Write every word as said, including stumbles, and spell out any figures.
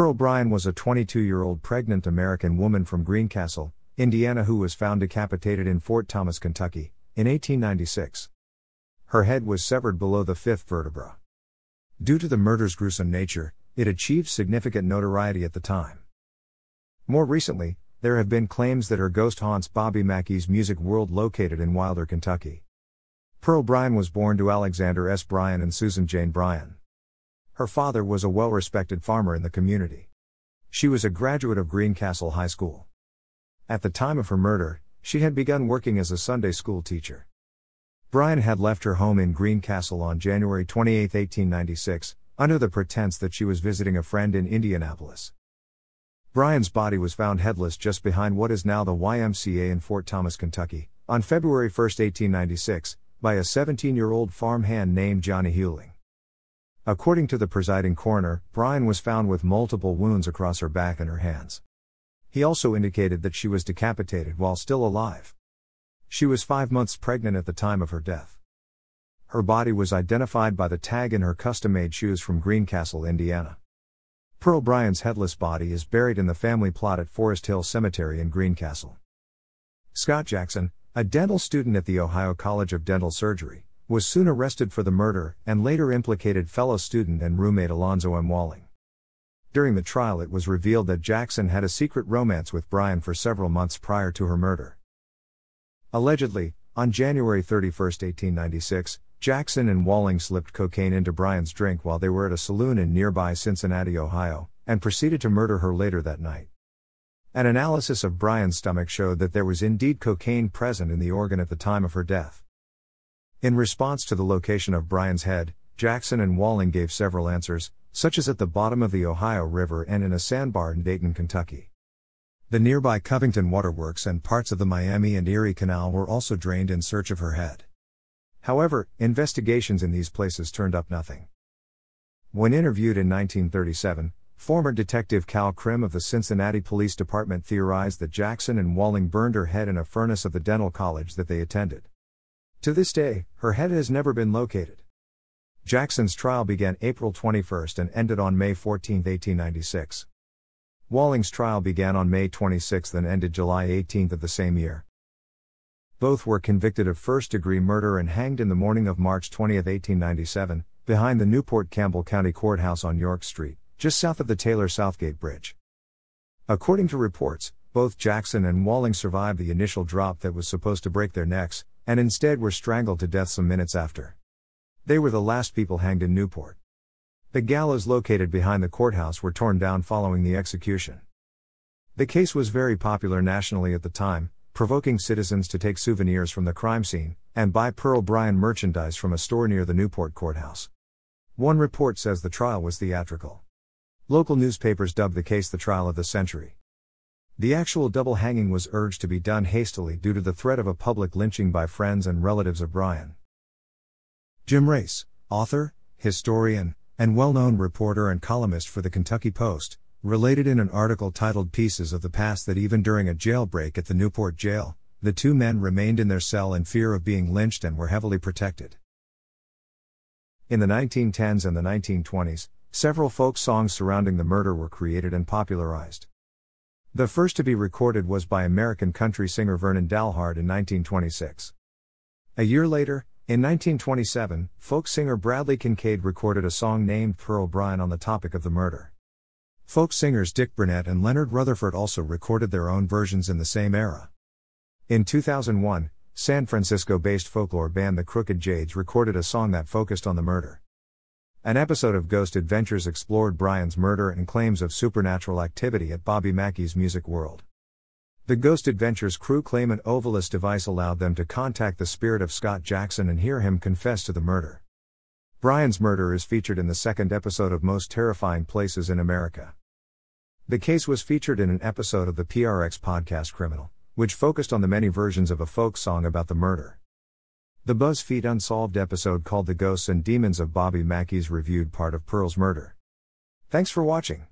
Pearl Bryan was a twenty-two-year-old pregnant American woman from Greencastle, Indiana, who was found decapitated in Fort Thomas, Kentucky, in eighteen ninety-six. Her head was severed below the fifth vertebra. Due to the murder's gruesome nature, it achieved significant notoriety at the time. More recently, there have been claims that her ghost haunts Bobby Mackey's Music World, located in Wilder, Kentucky. Pearl Bryan was born to Alexander S. Bryan and Susan Jane Bryan. Her father was a well-respected farmer in the community. She was a graduate of Greencastle High School. At the time of her murder, she had begun working as a Sunday school teacher. Bryan had left her home in Greencastle on January twenty-eighth, eighteen ninety-six, under the pretense that she was visiting a friend in Indianapolis. Bryan's body was found headless just behind what is now the Y M C A in Fort Thomas, Kentucky, on February first, eighteen ninety-six, by a seventeen-year-old farmhand named Johnny Hewling. According to the presiding coroner, Bryan was found with multiple wounds across her back and her hands. He also indicated that she was decapitated while still alive. She was five months pregnant at the time of her death. Her body was identified by the tag in her custom-made shoes from Greencastle, Indiana. Pearl Bryan's headless body is buried in the family plot at Forest Hill Cemetery in Greencastle. Scott Jackson, a dental student at the Ohio College of Dental Surgery, was soon arrested for the murder and later implicated fellow student and roommate Alonzo M. Walling. During the trial, it was revealed that Jackson had a secret romance with Bryan for several months prior to her murder. Allegedly, on January thirty-first, eighteen ninety-six, Jackson and Walling slipped cocaine into Bryan's drink while they were at a saloon in nearby Cincinnati, Ohio, and proceeded to murder her later that night. An analysis of Bryan's stomach showed that there was indeed cocaine present in the organ at the time of her death. In response to the location of Bryan's head, Jackson and Walling gave several answers, such as at the bottom of the Ohio River and in a sandbar in Dayton, Kentucky. The nearby Covington Waterworks and parts of the Miami and Erie Canal were also drained in search of her head. However, investigations in these places turned up nothing. When interviewed in nineteen thirty-seven, former Detective Cal Crim of the Cincinnati Police Department theorized that Jackson and Walling burned her head in a furnace of the dental college that they attended. To this day, her head has never been located. Jackson's trial began April twenty-first and ended on May fourteenth, eighteen ninety-six. Walling's trial began on May twenty-sixth and ended July eighteenth of the same year. Both were convicted of first-degree murder and hanged in the morning of March twentieth, eighteen ninety-seven, behind the Newport Campbell County Courthouse on York Street, just south of the Taylor Southgate Bridge. According to reports, both Jackson and Walling survived the initial drop that was supposed to break their necks, and instead were strangled to death some minutes after. They were the last people hanged in Newport. The gallows located behind the courthouse were torn down following the execution. The case was very popular nationally at the time, provoking citizens to take souvenirs from the crime scene and buy Pearl Bryan merchandise from a store near the Newport courthouse. One report says the trial was theatrical. Local newspapers dubbed the case the trial of the century. The actual double hanging was urged to be done hastily due to the threat of a public lynching by friends and relatives of Bryan. Jim Race, author, historian, and well-known reporter and columnist for the Kentucky Post, related in an article titled Pieces of the Past that even during a jailbreak at the Newport jail, the two men remained in their cell in fear of being lynched and were heavily protected. In the nineteen tens and the nineteen twenties, several folk songs surrounding the murder were created and popularized. The first to be recorded was by American country singer Vernon Dalhart in nineteen twenty-six. A year later, in nineteen twenty-seven, folk singer Bradley Kincaid recorded a song named Pearl Bryan on the topic of the murder. Folk singers Dick Burnett and Leonard Rutherford also recorded their own versions in the same era. In two thousand one, San Francisco-based folklore band The Crooked Jades recorded a song that focused on the murder. An episode of Ghost Adventures explored Bryan's murder and claims of supernatural activity at Bobby Mackey's Music World. The Ghost Adventures crew claim an Ovilus device allowed them to contact the spirit of Scott Jackson and hear him confess to the murder. Bryan's murder is featured in the second episode of Most Terrifying Places in America. The case was featured in an episode of the P R X podcast Criminal, which focused on the many versions of a folk song about the murder. The Buzzfeed Unsolved episode called The Ghosts and Demons of Bobby Mackey's reviewed part of Pearl's murder. Thanks for watching.